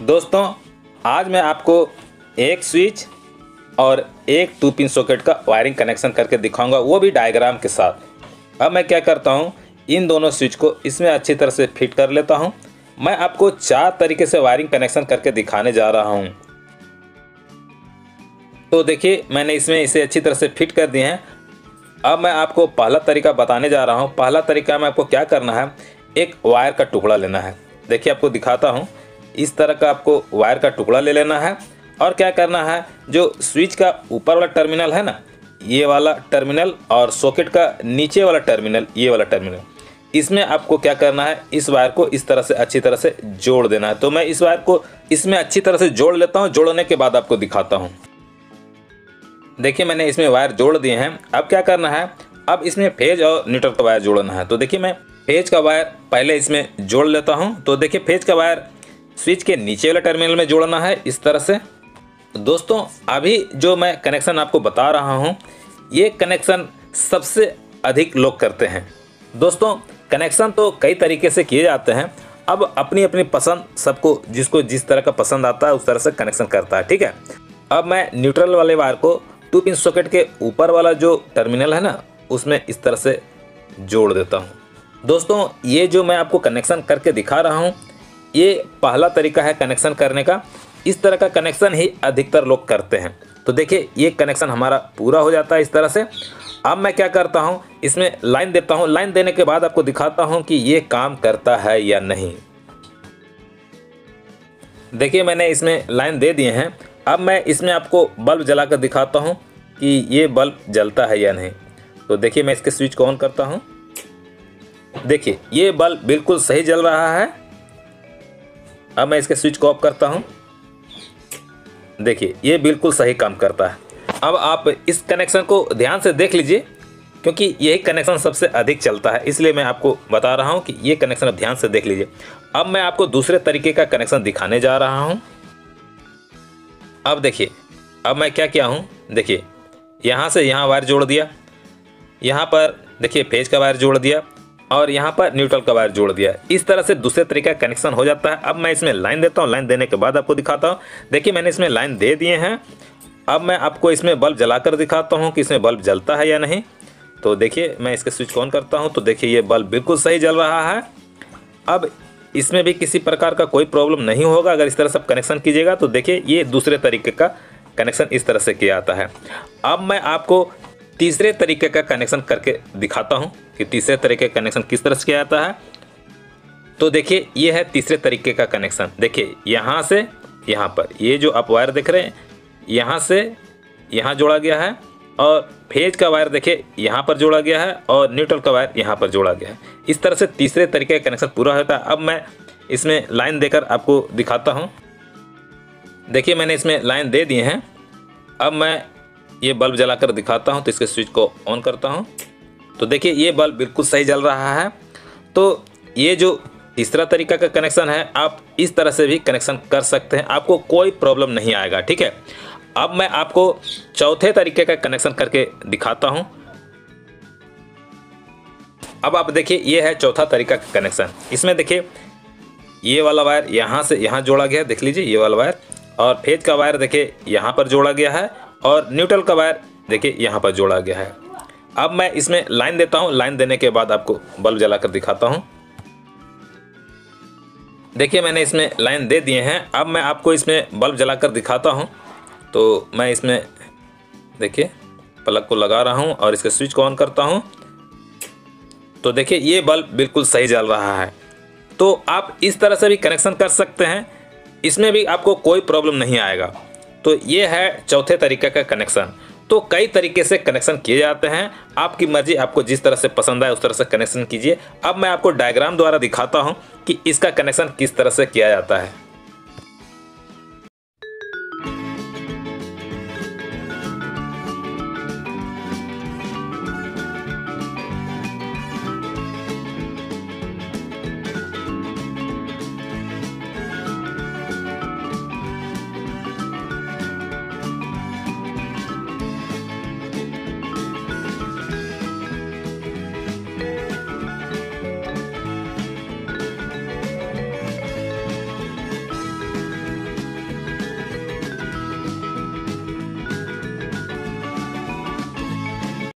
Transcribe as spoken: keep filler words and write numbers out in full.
दोस्तों आज मैं आपको एक स्विच और एक टू पिन सॉकेट का वायरिंग कनेक्शन करके दिखाऊंगा, वो भी डायग्राम के साथ। अब मैं क्या करता हूँ, इन दोनों स्विच को इसमें अच्छी तरह से फिट कर लेता हूँ। मैं आपको चार तरीके से वायरिंग कनेक्शन करके दिखाने जा रहा हूँ। तो देखिए मैंने इसमें इसे अच्छी तरह से फिट कर दिए हैं। अब मैं आपको पहला तरीका बताने जा रहा हूँ। पहला तरीका में आपको क्या करना है, एक वायर का टुकड़ा लेना है। देखिए आपको दिखाता हूँ, इस तरह का आपको वायर का टुकड़ा ले लेना है और क्या करना है, जो स्विच का ऊपर वाला टर्मिनल है ना, ये वाला टर्मिनल और सॉकेट का नीचे वाला टर्मिनल, ये वाला टर्मिनल, इसमें आपको क्या करना है, इस वायर को इस तरह से अच्छी तरह से जोड़ देना है। तो मैं इस वायर को इसमें अच्छी तरह से जोड़ लेता हूँ, जोड़ने के बाद आपको दिखाता हूँ। देखिए मैंने इसमें वायर जोड़ दिए हैं। अब क्या करना है, अब इसमें फेज और न्यूट्रल का वायर जोड़ना है। तो देखिए मैं फेज का वायर पहले इसमें जोड़ लेता हूँ। तो देखिए फेज का वायर स्विच के नीचे वाले टर्मिनल में जोड़ना है इस तरह से। दोस्तों अभी जो मैं कनेक्शन आपको बता रहा हूँ, ये कनेक्शन सबसे अधिक लोग करते हैं। दोस्तों कनेक्शन तो कई तरीके से किए जाते हैं। अब अपनी अपनी पसंद, सबको जिसको जिस तरह का पसंद आता है उस तरह से कनेक्शन करता है, ठीक है। अब मैं न्यूट्रल वाले वायर को टू पिन सॉकेट के ऊपर वाला जो टर्मिनल है ना, उसमें इस तरह से जोड़ देता हूँ। दोस्तों ये जो मैं आपको कनेक्शन करके दिखा रहा हूँ, ये पहला तरीका है कनेक्शन करने का। इस तरह का कनेक्शन ही अधिकतर लोग करते हैं। तो देखिए ये कनेक्शन हमारा पूरा हो जाता है इस तरह से। अब मैं क्या करता हूँ, इसमें लाइन देता हूँ। लाइन देने के बाद आपको दिखाता हूँ कि ये काम करता है या नहीं। देखिए मैंने इसमें लाइन दे दिए हैं। अब मैं इसमें आपको बल्ब जला कर दिखाता हूँ कि ये बल्ब जलता है या नहीं। तो देखिए मैं इसके स्विच को ऑन करता हूँ। देखिए ये बल्ब बिल्कुल सही जल रहा है। अब मैं इसके स्विच को ऑफ करता हूँ। देखिए ये बिल्कुल सही काम करता है। अब आप इस कनेक्शन को ध्यान से देख लीजिए, क्योंकि यही कनेक्शन सबसे अधिक चलता है, इसलिए मैं आपको बता रहा हूँ कि ये कनेक्शन आप ध्यान से देख लीजिए। अब मैं आपको दूसरे तरीके का कनेक्शन दिखाने जा रहा हूँ। अब देखिए अब मैं क्या किया हूँ, देखिए यहाँ से यहाँ वायर जोड़ दिया, यहाँ पर देखिए फेज का वायर जोड़ दिया और यहाँ पर न्यूट्रल का वायर जोड़ दिया। इस तरह से दूसरे तरीके का कनेक्शन हो जाता है। अब मैं इसमें लाइन देता हूँ। लाइन देने के बाद आपको दिखाता हूँ। देखिए मैंने इसमें लाइन दे दिए हैं। अब मैं आपको इसमें बल्ब जला कर दिखाता हूँ कि इसमें बल्ब जलता है या नहीं। तो देखिए मैं इसके स्विच ऑन करता हूँ। तो देखिए ये बल्ब बिल्कुल सही जल रहा है। अब इसमें भी किसी प्रकार का कोई प्रॉब्लम नहीं होगा अगर इस तरह से आप कनेक्शन कीजिएगा। तो देखिए ये दूसरे तरीके का कनेक्शन इस तरह से किया जाता है। अब मैं आपको तीसरे तरीके का कनेक्शन करके दिखाता हूँ कि तीसरे तरीके का कनेक्शन किस तरह से किया जाता है। तो देखिए ये है तीसरे तरीके का कनेक्शन। देखिए यहाँ से यहाँ पर ये जो आप वायर देख रहे हैं, यहाँ से यहाँ जोड़ा गया है और फेज का वायर देखिए यहाँ पर जोड़ा गया है और न्यूट्रल का वायर यहाँ पर जोड़ा गया है। इस तरह से तीसरे तरीके का कनेक्शन पूरा होता है। अब मैं इसमें लाइन देकर आपको दिखाता हूँ। देखिए मैंने इसमें लाइन दे दिए हैं। अब मैं ये बल्ब जलाकर दिखाता हूँ। तो इसके स्विच को ऑन करता हूँ। तो देखिए ये बल्ब बिल्कुल सही जल रहा है। तो ये जो तीसरा तरीका का कनेक्शन है, आप इस तरह से भी कनेक्शन कर सकते हैं, आपको कोई प्रॉब्लम नहीं आएगा, ठीक है। अब मैं आपको चौथे तरीके का कनेक्शन करके दिखाता हूं। अब आप देखिए ये है चौथा तरीका का कनेक्शन। इसमें देखिए ये वाला वायर यहाँ से यहाँ जोड़ा गया है, देख लीजिए ये वाला वायर, और फेज का वायर देखिए यहाँ पर जोड़ा गया है और न्यूट्रल का वायर देखिए यहाँ पर जोड़ा गया है। अब मैं इसमें लाइन देता हूँ। लाइन देने के बाद आपको बल्ब जला कर दिखाता हूँ। देखिए मैंने इसमें लाइन दे दिए हैं। अब मैं आपको इसमें बल्ब जला कर दिखाता हूँ। तो मैं इसमें देखिए प्लग को लगा रहा हूँ और इसके स्विच को ऑन करता हूँ। तो देखिए ये बल्ब बिल्कुल सही जल रहा है। तो आप इस तरह से भी कनेक्शन कर सकते हैं, इसमें भी आपको कोई प्रॉब्लम नहीं आएगा। तो ये है चौथे तरीके का कनेक्शन। तो कई तरीके से कनेक्शन किए जाते हैं, आपकी मर्जी, आपको जिस तरह से पसंद आए उस तरह से कनेक्शन कीजिए। अब मैं आपको डायग्राम द्वारा दिखाता हूँ कि इसका कनेक्शन किस तरह से किया जाता है।